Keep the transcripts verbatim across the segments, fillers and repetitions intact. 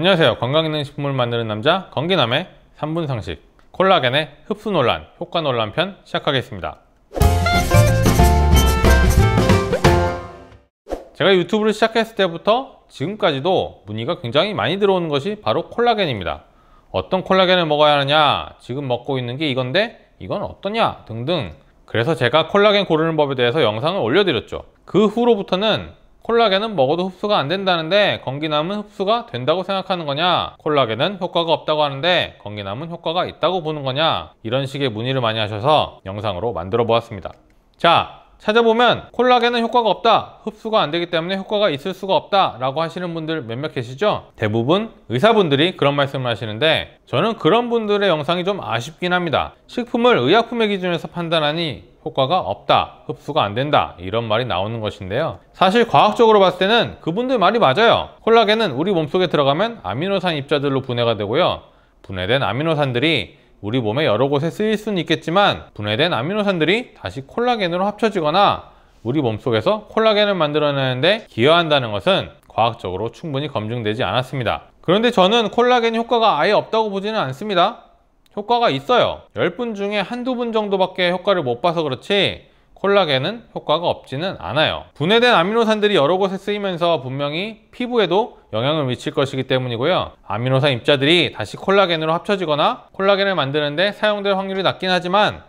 안녕하세요. 건강있는 식품을 만드는 남자 건기남의 삼 분 상식, 콜라겐의 흡수 논란, 효과 논란 편 시작하겠습니다. 제가 유튜브를 시작했을 때부터 지금까지도 문의가 굉장히 많이 들어오는 것이 바로 콜라겐입니다. 어떤 콜라겐을 먹어야 하느냐, 지금 먹고 있는 게 이건데 이건 어떠냐 등등. 그래서 제가 콜라겐 고르는 법에 대해서 영상을 올려드렸죠. 그 후로부터는 콜라겐은 먹어도 흡수가 안 된다는데 건기남은 흡수가 된다고 생각하는 거냐, 콜라겐은 효과가 없다고 하는데 건기남은 효과가 있다고 보는 거냐, 이런 식의 문의를 많이 하셔서 영상으로 만들어 보았습니다. 자, 찾아보면 콜라겐은 효과가 없다, 흡수가 안 되기 때문에 효과가 있을 수가 없다 라고 하시는 분들 몇몇 계시죠? 대부분 의사분들이 그런 말씀을 하시는데, 저는 그런 분들의 영상이 좀 아쉽긴 합니다. 식품을 의약품의 기준에서 판단하니 효과가 없다, 흡수가 안 된다, 이런 말이 나오는 것인데요. 사실 과학적으로 봤을 때는 그분들 말이 맞아요. 콜라겐은 우리 몸속에 들어가면 아미노산 입자들로 분해가 되고요. 분해된 아미노산들이 우리 몸의 여러 곳에 쓰일 수는 있겠지만, 분해된 아미노산들이 다시 콜라겐으로 합쳐지거나 우리 몸속에서 콜라겐을 만들어내는데 기여한다는 것은 과학적으로 충분히 검증되지 않았습니다. 그런데 저는 콜라겐 효과가 아예 없다고 보지는 않습니다. 효과가 있어요. 열 분 중에 한두 분 정도밖에 효과를 못 봐서 그렇지 콜라겐은 효과가 없지는 않아요. 분해된 아미노산들이 여러 곳에 쓰이면서 분명히 피부에도 영향을 미칠 것이기 때문이고요. 아미노산 입자들이 다시 콜라겐으로 합쳐지거나 콜라겐을 만드는데 사용될 확률이 낮긴 하지만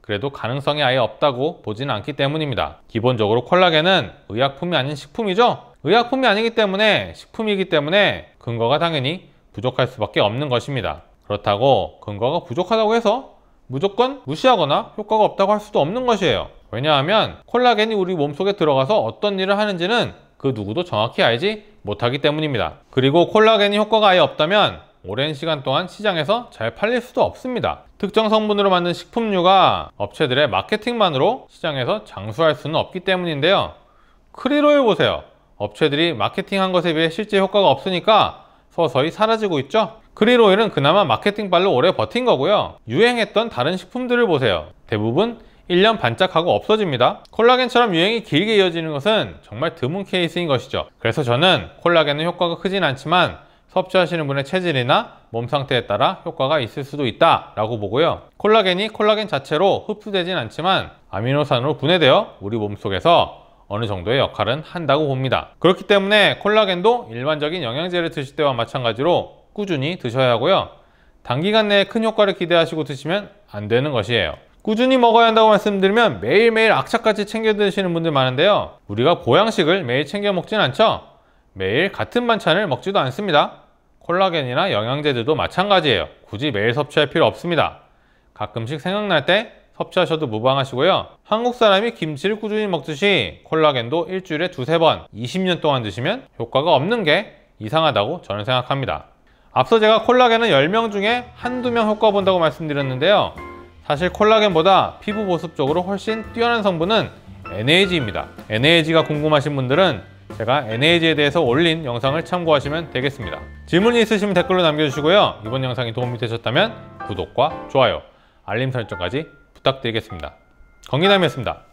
그래도 가능성이 아예 없다고 보지는 않기 때문입니다. 기본적으로 콜라겐은 의약품이 아닌 식품이죠. 의약품이 아니기 때문에, 식품이기 때문에 근거가 당연히 부족할 수밖에 없는 것입니다. 그렇다고 근거가 부족하다고 해서 무조건 무시하거나 효과가 없다고 할 수도 없는 것이에요. 왜냐하면 콜라겐이 우리 몸속에 들어가서 어떤 일을 하는지는 그 누구도 정확히 알지 못하기 때문입니다. 그리고 콜라겐이 효과가 아예 없다면 오랜 시간 동안 시장에서 잘 팔릴 수도 없습니다. 특정 성분으로 만든 식품류가 업체들의 마케팅만으로 시장에서 장수할 수는 없기 때문인데요. 크릴오일 보세요. 업체들이 마케팅한 것에 비해 실제 효과가 없으니까 서서히 사라지고 있죠. 크릴오일은 그나마 마케팅발로 오래 버틴 거고요. 유행했던 다른 식품들을 보세요. 대부분 일 년 반짝하고 없어집니다. 콜라겐처럼 유행이 길게 이어지는 것은 정말 드문 케이스인 것이죠. 그래서 저는 콜라겐은 효과가 크진 않지만 섭취하시는 분의 체질이나 몸 상태에 따라 효과가 있을 수도 있다 라고 보고요. 콜라겐이 콜라겐 자체로 흡수되진 않지만 아미노산으로 분해되어 우리 몸속에서 어느 정도의 역할은 한다고 봅니다. 그렇기 때문에 콜라겐도 일반적인 영양제를 드실 때와 마찬가지로 꾸준히 드셔야 하고요. 단기간 내에 큰 효과를 기대하시고 드시면 안 되는 것이에요. 꾸준히 먹어야 한다고 말씀드리면 매일매일 악착같이 챙겨 드시는 분들 많은데요. 우리가 보양식을 매일 챙겨 먹진 않죠. 매일 같은 반찬을 먹지도 않습니다. 콜라겐이나 영양제들도 마찬가지예요. 굳이 매일 섭취할 필요 없습니다. 가끔씩 생각날 때 섭취하셔도 무방하시고요. 한국 사람이 김치를 꾸준히 먹듯이 콜라겐도 일주일에 두세 번 이십 년 동안 드시면 효과가 없는 게 이상하다고 저는 생각합니다. 앞서 제가 콜라겐은 열 명 중에 한두 명 효과 본다고 말씀드렸는데요. 사실 콜라겐보다 피부 보습 쪽으로 훨씬 뛰어난 성분은 엔에이지입니다. 엔에이지가 궁금하신 분들은 제가 엔에이지에 대해서 올린 영상을 참고하시면 되겠습니다. 질문이 있으시면 댓글로 남겨주시고요. 이번 영상이 도움이 되셨다면 구독과 좋아요, 알림 설정까지 부탁드리겠습니다. 건기남이었습니다.